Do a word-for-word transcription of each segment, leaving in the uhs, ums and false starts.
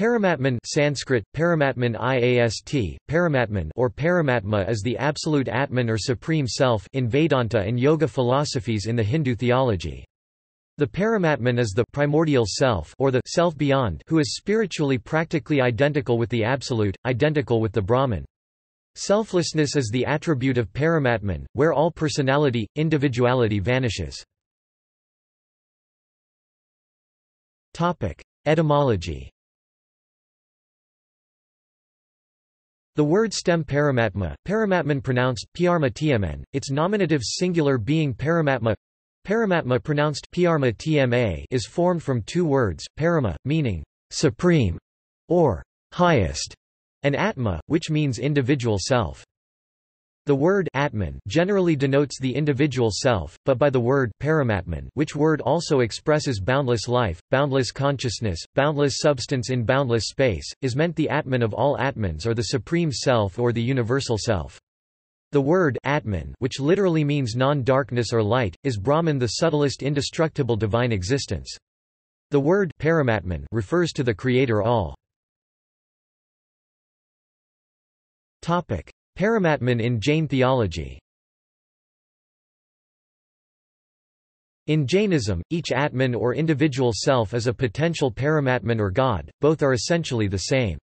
Paramatman Sanskrit, Paramatman I A S T, Paramatman or Paramatma is the absolute Atman or Supreme Self in Vedanta and Yoga philosophies in the Hindu theology. The Paramatman is the primordial self or the self beyond who is spiritually practically identical with the Absolute, identical with the Brahman. Selflessness is the attribute of Paramatman, where all personality, individuality vanishes. Etymology. The word stem Paramatma, Paramatman pronounced, P R M A T M N, its nominative singular being Paramatma, Paramatma pronounced, P R M A T M A, is formed from two words, Parama, meaning supreme or highest, and Atma, which means individual self. The word Atman generally denotes the individual self, but by the word Paramatman, which word also expresses boundless life, boundless consciousness, boundless substance in boundless space, is meant the Atman of all Atmans or the Supreme Self or the Universal Self. The word Atman, which literally means non-darkness or light, is Brahman, the subtlest indestructible divine existence. The word Paramatman refers to the Creator all. Topic: Paramatman in Jain theology. In Jainism, each Atman or individual self is a potential Paramatman or God, both are essentially the same.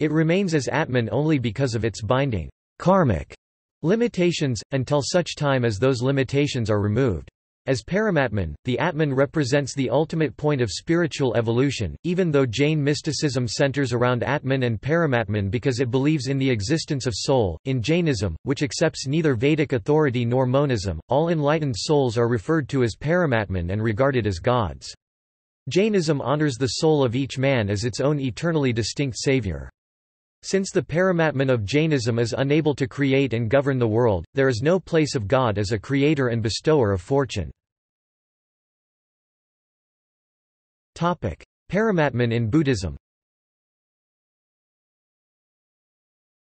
It remains as Atman only because of its binding karmic limitations, until such time as those limitations are removed. As Paramatman, the Atman represents the ultimate point of spiritual evolution, even though Jain mysticism centers around Atman and Paramatman because it believes in the existence of soul. In Jainism, which accepts neither Vedic authority nor monism, all enlightened souls are referred to as Paramatman and regarded as gods. Jainism honors the soul of each man as its own eternally distinct savior. Since the Paramatman of Jainism is unable to create and govern the world, there is no place of God as a creator and bestower of fortune. Topic: Paramatman in Buddhism.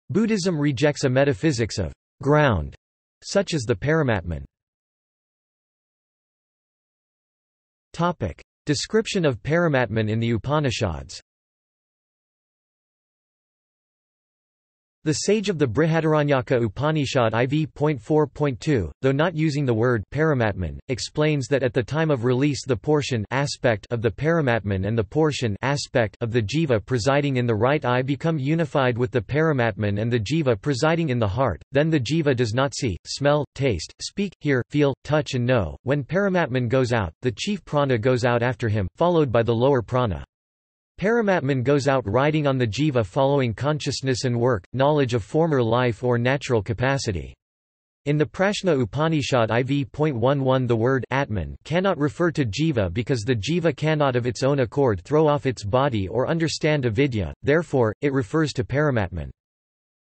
Buddhism rejects a metaphysics of ground, such as the Paramatman. Topic: Description of Paramatman in the Upanishads. The sage of the Brihadaranyaka Upanishad four point two, though not using the word Paramatman, explains that at the time of release the portion aspect of the Paramatman and the portion aspect of the jiva presiding in the right eye become unified with the Paramatman and the jiva presiding in the heart. Then the jiva does not see, smell, taste, speak, hear, feel, touch and know. When Paramatman goes out, the chief prana goes out after him, followed by the lower prana. Paramatman goes out riding on the jiva following consciousness and work, knowledge of former life or natural capacity. In the Prashna Upanishad four point eleven the word Atman cannot refer to jiva because the jiva cannot of its own accord throw off its body or understand avidya, therefore, it refers to Paramatman.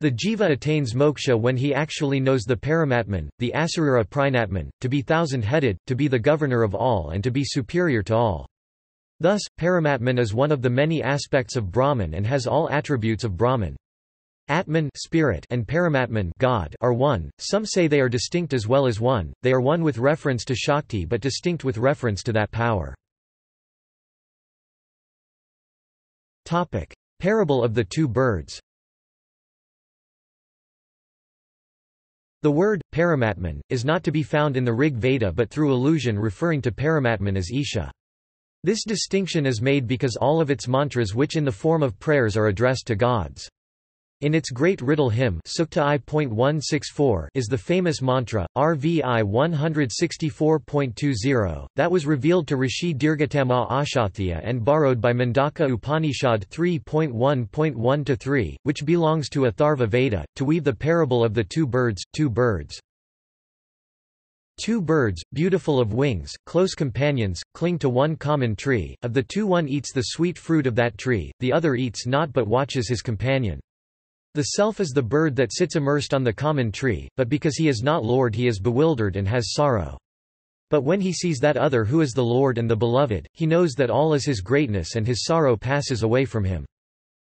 The jiva attains moksha when he actually knows the Paramatman, the Asarira Prinatman, to be thousand-headed, to be the governor of all and to be superior to all. Thus, Paramatman is one of the many aspects of Brahman and has all attributes of Brahman. Atman spirit and Paramatman God are one. Some say they are distinct as well as one. They are one with reference to Shakti but distinct with reference to that power. Topic: Parable of the two birds. The word Paramatman is not to be found in the Rig Veda but through allusion referring to Paramatman as Isha. This distinction is made because all of its mantras which in the form of prayers are addressed to gods. In its great riddle hymn Sukta I one sixty-four is the famous mantra, R V I one sixty-four point twenty, that was revealed to Rishi Dirghatama Ashathya and borrowed by Mandaka Upanishad three point one point one to three, which belongs to Atharva Veda, to weave the parable of the two birds, two birds. Two birds, beautiful of wings, close companions, cling to one common tree. Of the two one eats the sweet fruit of that tree, the other eats not but watches his companion. The self is the bird that sits immersed on the common tree, but because he is not Lord he is bewildered and has sorrow. But when he sees that other who is the Lord and the beloved, he knows that all is his greatness and his sorrow passes away from him.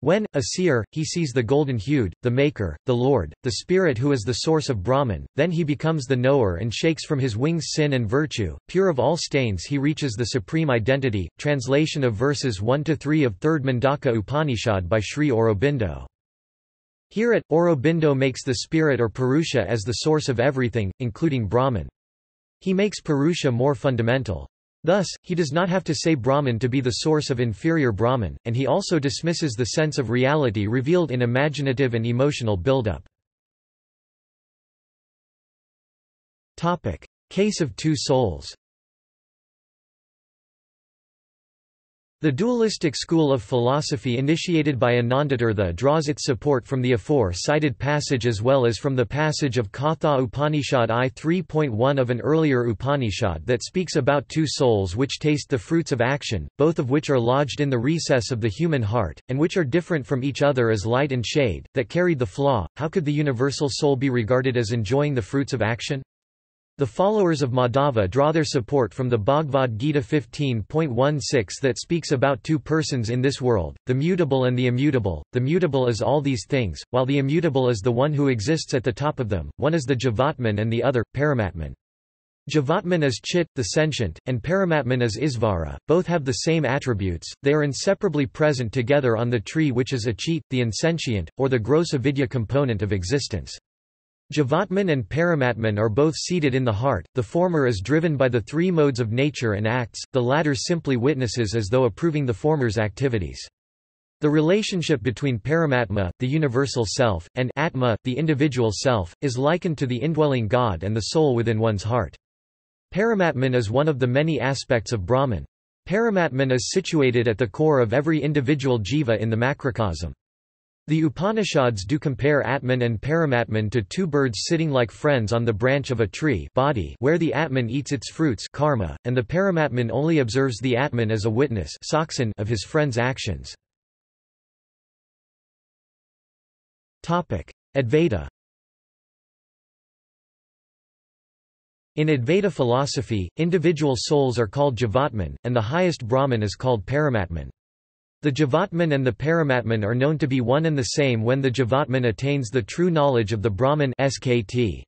When, a seer, he sees the golden-hued, the maker, the Lord, the Spirit who is the source of Brahman, then he becomes the knower and shakes from his wings sin and virtue, pure of all stains he reaches the supreme identity. Translation of verses one to three of third Mandaka Upanishad by Sri Aurobindo. Here at, Aurobindo makes the Spirit or Purusha as the source of everything, including Brahman. He makes Purusha more fundamental. Thus, he does not have to say Brahman to be the source of inferior Brahman, and he also dismisses the sense of reality revealed in imaginative and emotional buildup. Topic: Case of two souls. The dualistic school of philosophy initiated by Anandatirtha draws its support from the afore-cited passage as well as from the passage of Katha Upanishad I three point one of an earlier Upanishad that speaks about two souls which taste the fruits of action, both of which are lodged in the recess of the human heart, and which are different from each other as light and shade, that carried the flaw, how could the universal soul be regarded as enjoying the fruits of action? The followers of Madhava draw their support from the Bhagavad Gita fifteen point one six that speaks about two persons in this world, the mutable and the immutable. The mutable is all these things, while the immutable is the one who exists at the top of them, one is the Jivatman and the other, Paramatman. Jivatman is Chit, the sentient, and Paramatman is Isvara, both have the same attributes, they are inseparably present together on the tree which is Achit, the insentient, or the gross avidya component of existence. Jivatman and Paramatman are both seated in the heart, the former is driven by the three modes of nature and acts, the latter simply witnesses as though approving the former's activities. The relationship between Paramatma, the universal self, and Atma, the individual self, is likened to the indwelling God and the soul within one's heart. Paramatman is one of the many aspects of Brahman. Paramatman is situated at the core of every individual jiva in the macrocosm. The Upanishads do compare Atman and Paramatman to two birds sitting like friends on the branch of a tree body where the Atman eats its fruits karma, and the Paramatman only observes the Atman as a witness of his friend's actions. Advaita. In Advaita philosophy, individual souls are called Jivatman, and the highest Brahman is called Paramatman. The Jivatman and the Paramatman are known to be one and the same when the Jivatman attains the true knowledge of the Brahman S K T.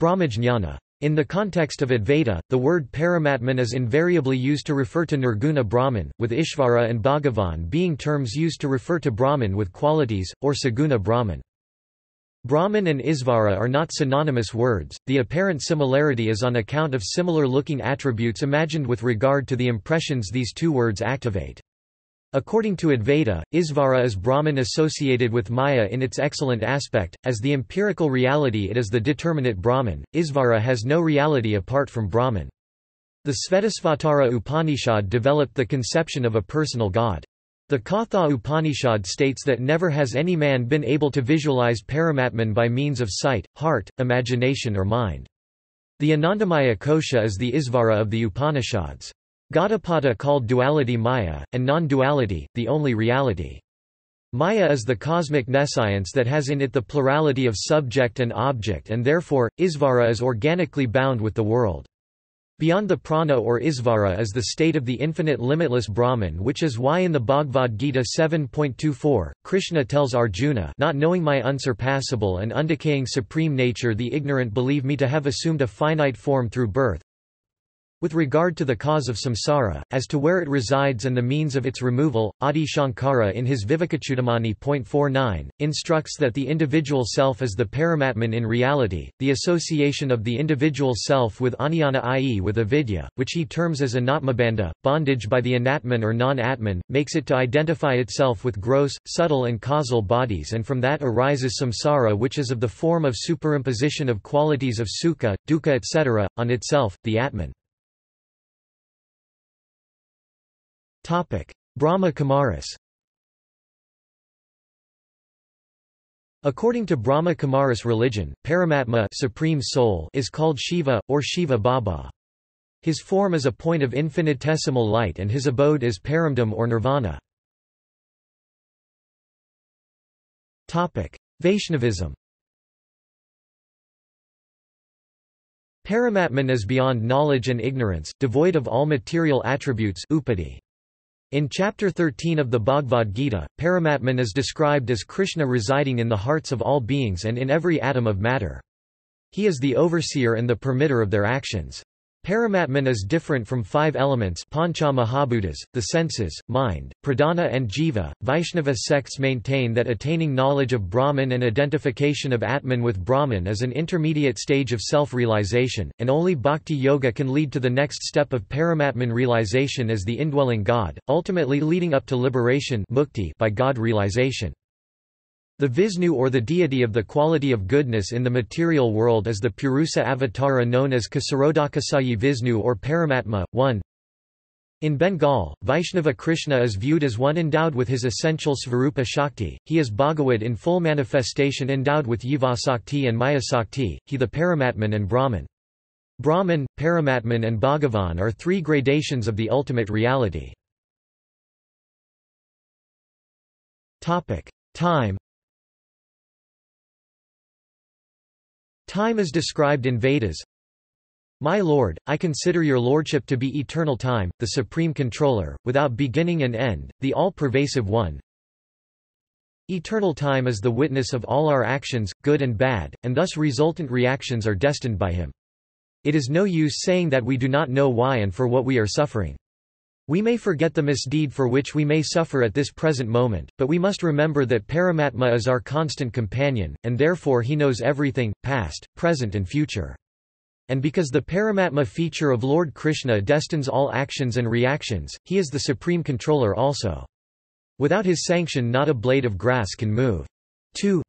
Brahmajnana. In the context of Advaita, the word Paramatman is invariably used to refer to Nirguna Brahman, with Isvara and Bhagavan being terms used to refer to Brahman with qualities, or Saguna Brahman. Brahman and Isvara are not synonymous words, the apparent similarity is on account of similar-looking attributes imagined with regard to the impressions these two words activate. According to Advaita, Isvara is Brahman associated with Maya in its excellent aspect, as the empirical reality it is the determinate Brahman, Isvara has no reality apart from Brahman. The Svetasvatara Upanishad developed the conception of a personal god. The Katha Upanishad states that never has any man been able to visualize Paramatman by means of sight, heart, imagination or mind. The Anandamaya Kosha is the Isvara of the Upanishads. Gaudapada called duality Maya, and non-duality, the only reality. Maya is the cosmic nescience that has in it the plurality of subject and object and therefore, Isvara is organically bound with the world. Beyond the prana or Isvara is the state of the infinite limitless Brahman, which is why in the Bhagavad Gita seven point two four, Krishna tells Arjuna, not knowing my unsurpassable and undecaying supreme nature the ignorant believe me to have assumed a finite form through birth. With regard to the cause of samsara, as to where it resides and the means of its removal, Adi Shankara in his Vivekachudamani.forty-nine, instructs that the individual self is the Paramatman in reality, the association of the individual self with Anyana that is with avidya, which he terms as anatmabandha, bondage by the anatman or non-atman, makes it to identify itself with gross, subtle and causal bodies and from that arises samsara which is of the form of superimposition of qualities of sukha, dukkha et cetera, on itself, the atman. Topic: Brahma Kumaris. According to Brahma Kumaris religion, Paramatma supreme soul is called Shiva or Shiva Baba. His form is a point of infinitesimal light and his abode is Paramdham or Nirvana. Topic: Vaishnavism. Paramatman is beyond knowledge and ignorance, devoid of all material attributes upadi. In chapter thirteen of the Bhagavad Gita, Paramatman is described as Krishna residing in the hearts of all beings and in every atom of matter. He is the overseer and the permitter of their actions. Paramatman is different from five elements, Pancha Mahabhutas, the senses, mind, pradana and jiva. Vaishnava sects maintain that attaining knowledge of Brahman and identification of Atman with Brahman is an intermediate stage of self-realization, and only bhakti yoga can lead to the next step of Paramatman realization as the indwelling God, ultimately leading up to liberation mukti by God realization. The Vishnu or the deity of the quality of goodness in the material world is the Purusha avatara known as Kasarodakasayi Vishnu or Paramatma. one. In Bengal, Vaishnava Krishna is viewed as one endowed with his essential Svarupa Shakti, he is Bhagavad in full manifestation endowed with Jiva Sakti and Maya Sakti, he the Paramatman and Brahman. Brahman, Paramatman and Bhagavan are three gradations of the ultimate reality. Time. Time is described in Vedas. My Lord, I consider your Lordship to be eternal time, the supreme controller, without beginning and end, the all-pervasive one. Eternal time is the witness of all our actions, good and bad, and thus resultant reactions are destined by him. It is no use saying that we do not know why and for what we are suffering. We may forget the misdeed for which we may suffer at this present moment, but we must remember that Paramatma is our constant companion, and therefore he knows everything, past, present and future. And because the Paramatma feature of Lord Krishna destines all actions and reactions, he is the supreme controller also. Without his sanction not a blade of grass can move. two.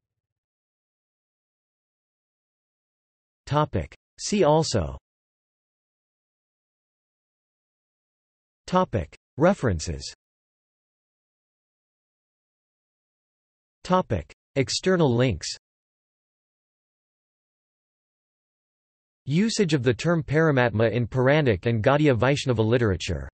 Topic. See also. Topic. References. Topic. External links. Usage of the term Paramatma in Puranic and Gaudiya Vaishnava literature.